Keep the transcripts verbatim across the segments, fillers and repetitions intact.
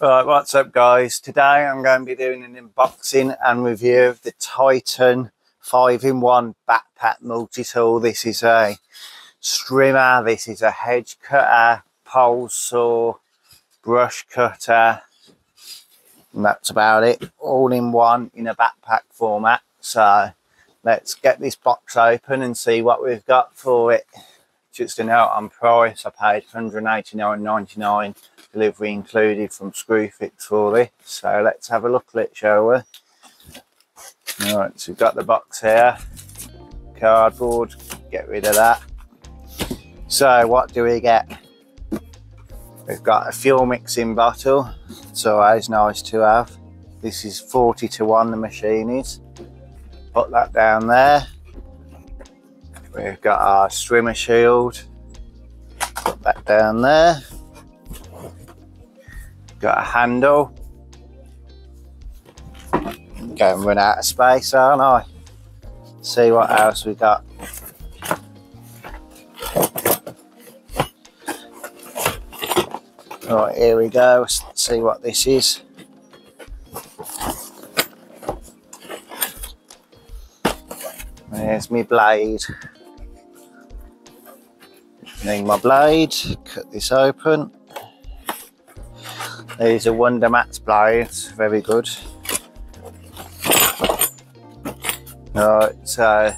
Right, what's up guys? Today I'm going to be doing an unboxing and review of the Titan five in one backpack multi-tool. This is a strimmer, this is a hedge cutter, pole saw, brush cutter, and that's about it, all in one in a backpack format. So let's get this box open and see what we've got for it. Just a note on price, I paid one hundred eighty-nine ninety-nine, delivery included from Screwfix for this. So let's have a look at it, shall we? All right, so we've got the box here. Cardboard, get rid of that. So what do we get? We've got a fuel mixing bottle. It's always nice to have. This is forty to one, the machine is. Put that down there. We've got our strimmer shield, put that down there. Got a handle. I'm going to run out of space, aren't I? See what else we got. Right, here we go. Let's see what this is. There's my blade. Need my blade, cut this open. These are Wonder Mats blades, very good. Right, so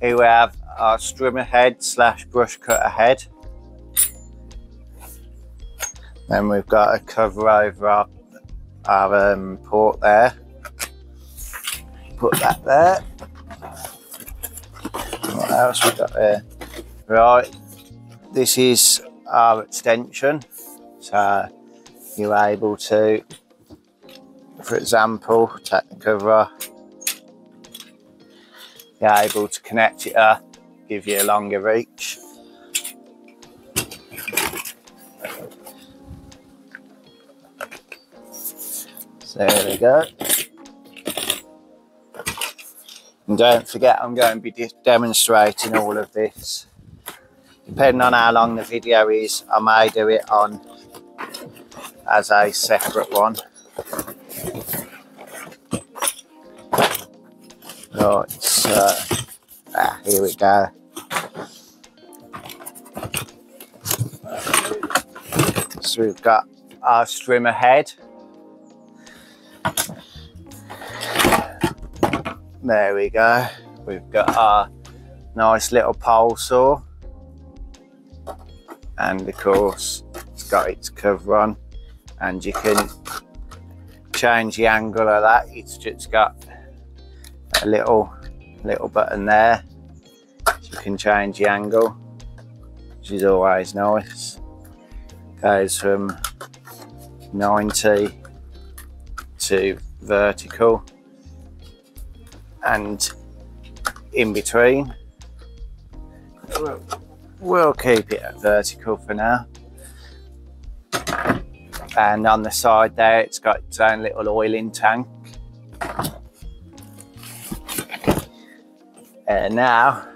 here we have our strimmer head slash brush cutter head. Then we've got a cover over our, our um, port there. Put that there. What else we got there? Right. This is our extension, so you're able to, for example, take the cover off, you're able to connect it up, give you a longer reach. So there we go. And don't forget, I'm going to be de demonstrating all of this. Depending on how long the video is, I may do it on as a separate one. Right, so ah, here we go. So we've got our strimmer head. There we go. We've got our nice little pole saw. And of course, it's got its cover on, and you can change the angle of that. It's just got a little little button there. You can change the angle, which is always nice. Goes from ninety to vertical and in between. We'll keep it at vertical for now. And on the side there, it's got its own little oiling tank. And now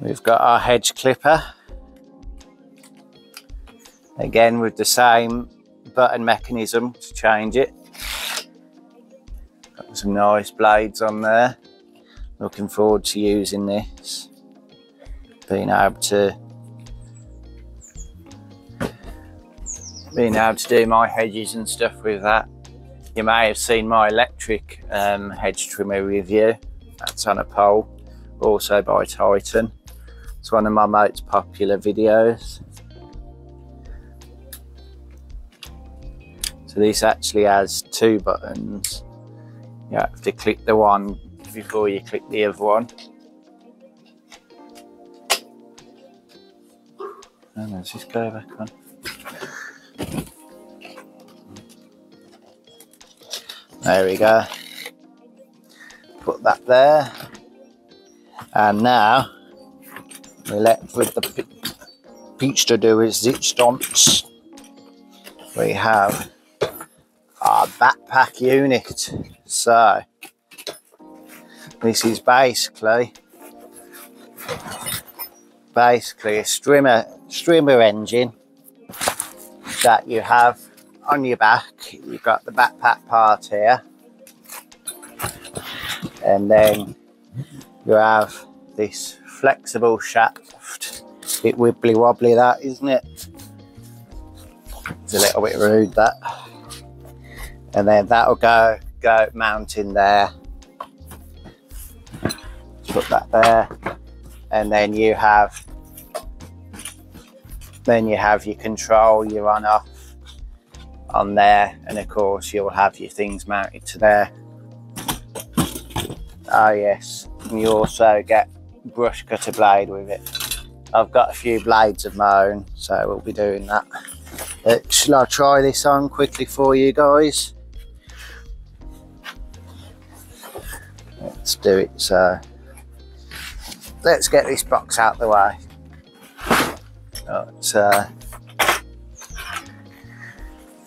we've got our hedge clipper. Again, with the same button mechanism to change it. Got some nice blades on there. Looking forward to using this. Being able to being able to do my hedges and stuff with that. You may have seen my electric um, hedge trimmer review. That's on a pole, also by Titan. It's one of my most popular videos. So this actually has two buttons. You have to click the one before you click the other one. And let's just go back on. There we go. Put that there. And now we're left with the peach to do is zip stomps. We have our backpack unit. So this is basically basically a strimmer strimmer engine that you have on your back, you've got the backpack part here, and then you have this flexible shaft. A bit wibbly wobbly, that, isn't it? It's a little bit rude, that. And then that'll go go mounting there. Put that there, and then you have then you have your control, your on off on there, and of course you'll have your things mounted to there. Ah yes, and you also get brush cutter blade with it. I've got a few blades of my own, so we'll be doing that. Uh, shall I try this on quickly for you guys? Let's do it. So let's get this box out the way. But, uh,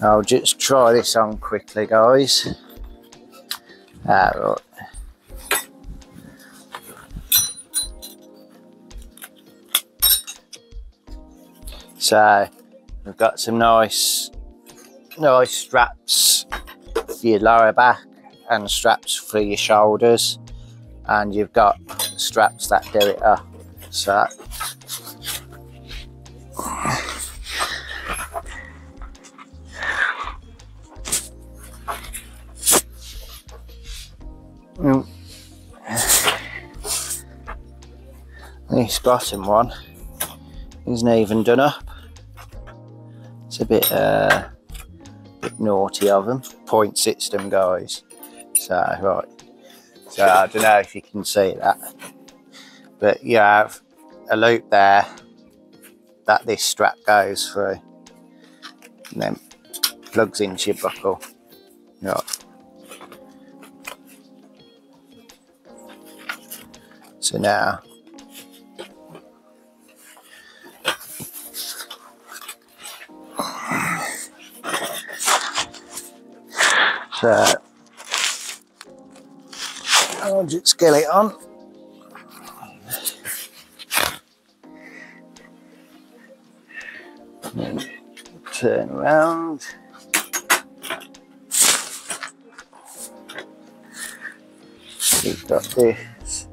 I'll just try this on quickly, guys. Ah, right. So we've got some nice, nice straps for your lower back and straps for your shoulders, and you've got straps that do it up. So this bottom one isn't even done up. It's a bit, uh, bit naughty of them. Point system, guys. So right. So I don't know if you can see that, but you have a loop there that this strap goes through, and then plugs into your buckle. Right. So now. So I'll just get it on. And turn around. We've got this.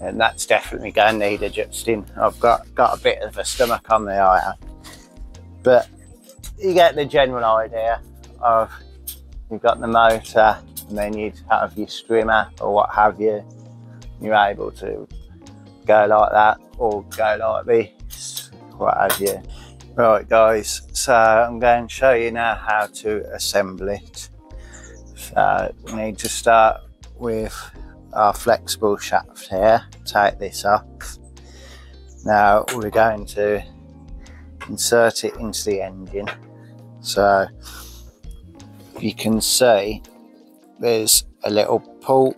And that's definitely going to need adjusting. I've got, got a bit of a stomach on the eye, but you get the general idea of you've got the motor, and then you'd have your strimmer or what have you. You're able to go like that or go like this, what have you. Right guys, so I'm going to show you now how to assemble it. So we need to start with our flexible shaft here. Take this off. Now we're going to insert it into the engine. So you can see there's a little pull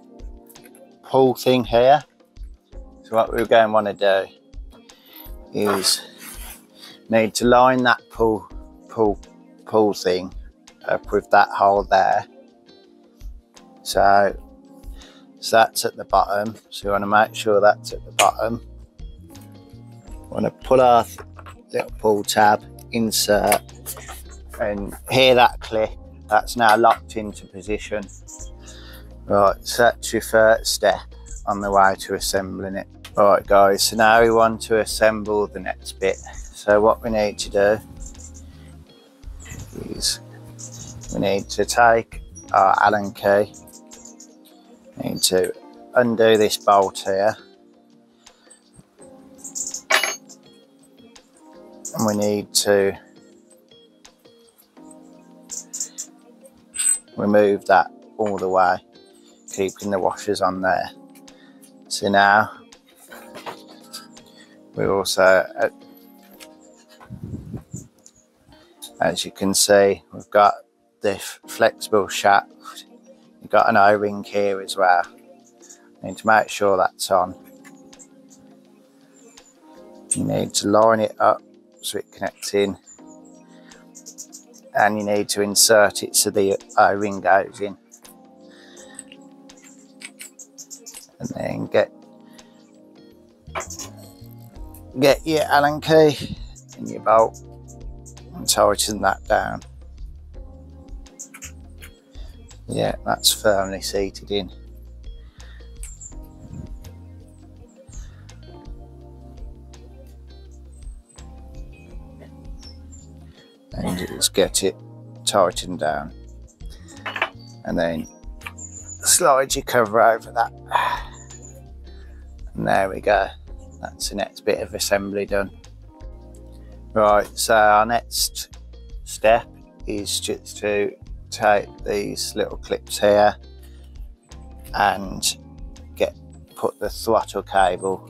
pull thing here. So what we're going to want to do is need to line that pull pull pull thing up with that hole there. So So that's at the bottom, so you want to make sure that's at the bottom. We want to pull our little pull tab, insert, and hear that click. That's now locked into position. Right, so that's your first step on the way to assembling it. All right guys, so now we want to assemble the next bit. So what we need to do is we need to take our Allen key. Need to undo this bolt here, and we need to remove that all the way, keeping the washers on there. So now we also, as you can see, we've got this flexible shaft. You've got an O-ring here as well. You need to make sure that's on. You need to line it up so it connects in, and you need to insert it so the O-ring goes in, and then get get your Allen key in your bolt and tighten that down. Yeah, that's firmly seated in. And just get it tightened down. And then slide your cover over that. And there we go. That's the next bit of assembly done. Right, so our next step is just to take these little clips here and get put the throttle cable,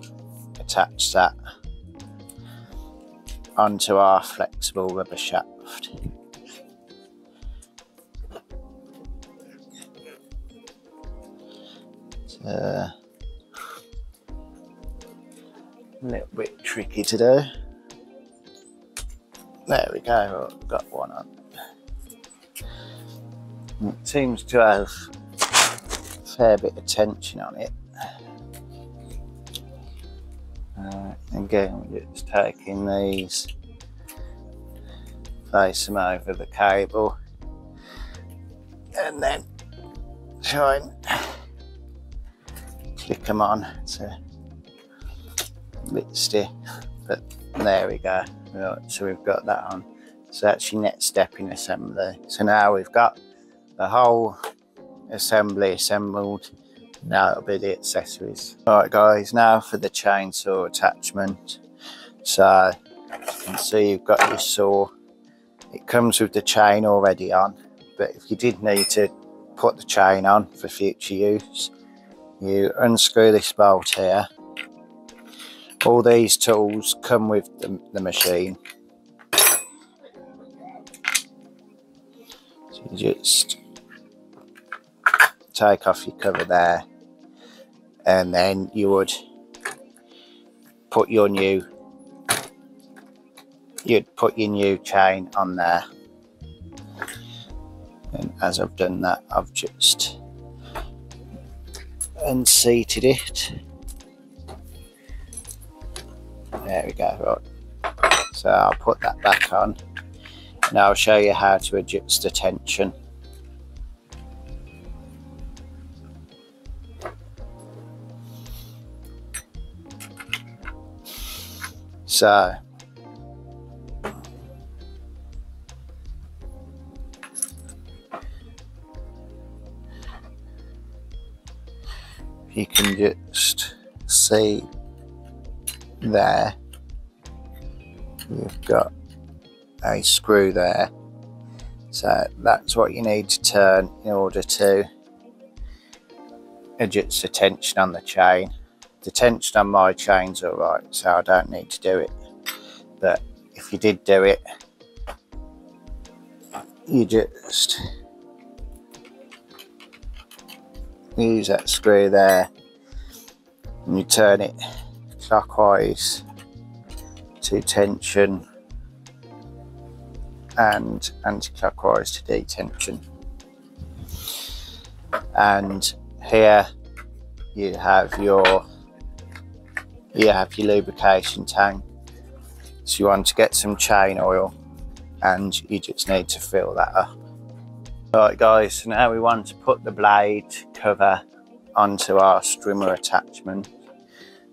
attach that onto our flexible rubber shaft. So, a little bit tricky to do. There we go, I've got one on. It seems to have a fair bit of tension on it. Uh, again, we're just taking these, place them over the cable, and then try and click them on. It's a bit stiff, but there we go. Right, so we've got that on. So that's your next step in assembly. So now we've got the whole assembly assembled. Now it'll be the accessories. Alright guys, now for the chainsaw attachment. So you can see you've got your saw. It comes with the chain already on, but if you did need to put the chain on for future use, you unscrew this bolt here. All these tools come with the, the machine. So you just take off your cover there, and then you would put your new you'd put your new chain on there. And as I've done that, I've just unseated it. There we go. Right, so I'll put that back on, and I'll show you how to adjust the tension. So, you can just see there, you've got a screw there. So that's what you need to turn in order to adjust the tension on the chain. The tension on my chain's all right, so I don't need to do it. But if you did do it, you just use that screw there, and you turn it clockwise to tension and anti-clockwise to detension. And here you have your You have your lubrication tank. So you want to get some chain oil, and you just need to fill that up. Alright guys, so now we want to put the blade cover onto our strimmer attachment.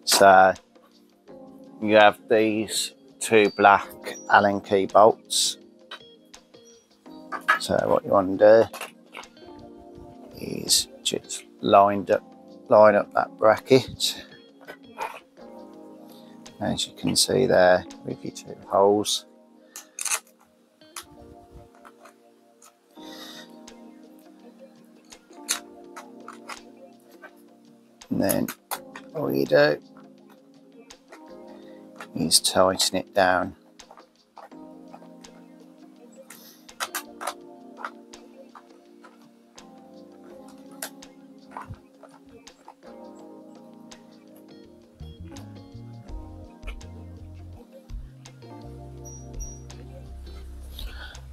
So you have these two black Allen key bolts. So what you want to do is just lined up, line up that bracket, as you can see there, with your two holes. And then all you do is tighten it down.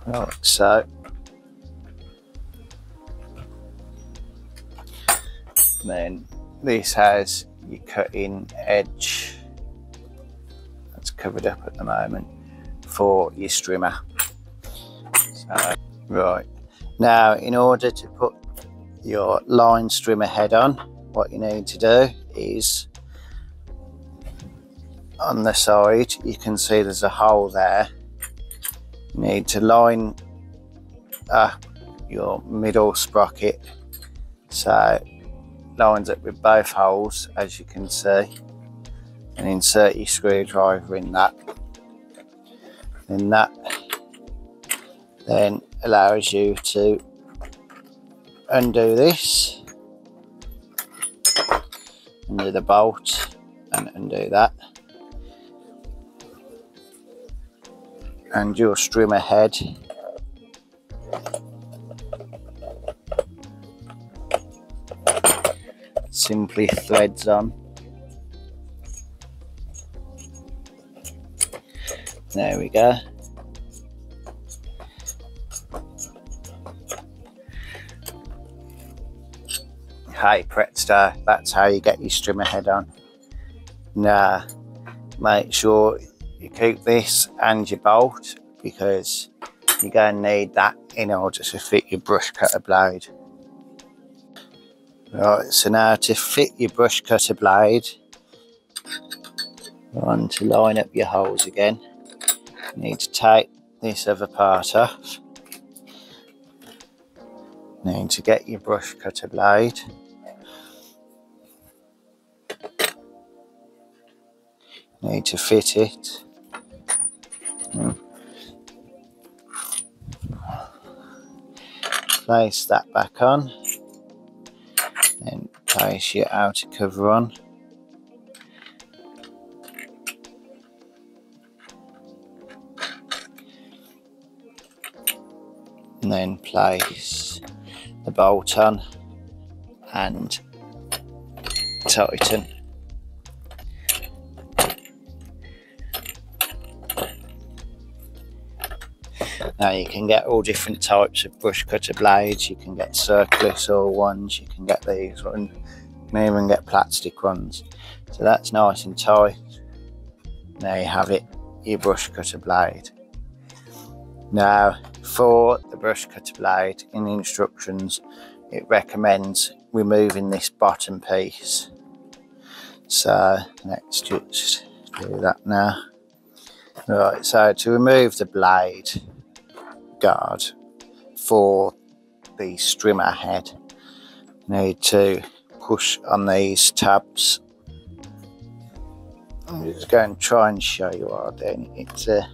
Right, so then this has your cutting edge covered up at the moment for your strimmer. So, right, now in order to put your line strimmer head on, what you need to do is, on the side you can see there's a hole there. You need to line up your middle sprocket so it lines up with both holes, as you can see, and insert your screwdriver in that. And that then allows you to undo this, undo the bolt and undo that, and your strimmer head simply threads on. There we go. Hey Pretster, that's how you get your strimmer head on. Now make sure you keep this and your bolt, because you're going to need that in order to fit your brush cutter blade. Right, so now to fit your brush cutter blade, and to line up your holes again, you need to take this other part off. You need to get your brush cutter blade. You need to fit it. Place that back on. Then place your outer cover on. And then place the bolt on and tighten. Now you can get all different types of brush cutter blades. You can get circular saw ones, you can get these ones, you can even get plastic ones. So that's nice and tight. There you have it, your brush cutter blade. Now for the brush cutter blade, in the instructions it recommends removing this bottom piece. So let's just do that now. Right, so to remove the blade guard for the strimmer head, you need to push on these tabs. I'm just going to try and show you what I'm doing. It's a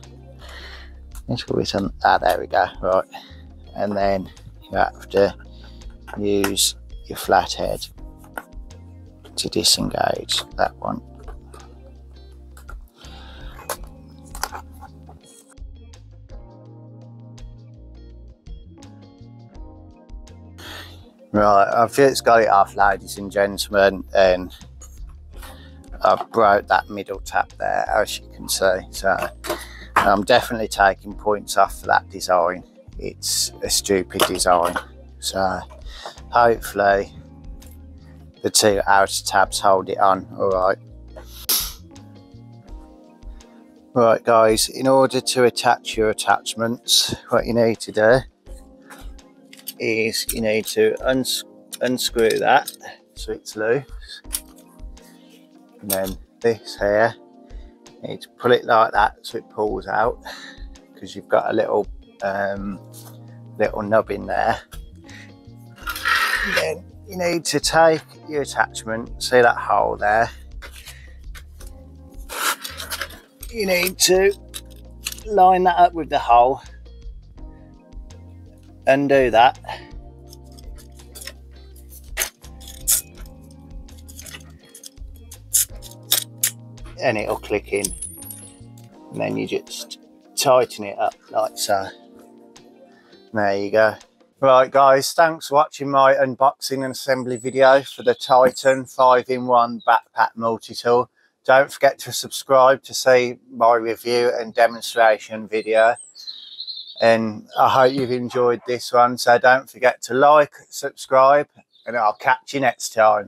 little bit on, ah there we go, right. And then you have to use your flathead to disengage that one. Right, I've just got it off, ladies and gentlemen, and I've broke that middle tab there, as you can see. So I'm definitely taking points off for that design. It's a stupid design. So hopefully the two outer tabs hold it on all right. Right guys, in order to attach your attachments, what you need to do is you need to uns unscrew that so it's loose, and then this here you need to pull it like that so it pulls out, because you've got a little um, little nub in there. And then you need to take your attachment, see that hole there, you need to line that up with the hole, undo that, and it'll click in, and then you just tighten it up like so. There you go. Right guys, thanks for watching my unboxing and assembly video for the Titan five in one backpack multi-tool. Don't forget to subscribe to see my review and demonstration video, and I hope you've enjoyed this one. So don't forget to like, subscribe, and I'll catch you next time.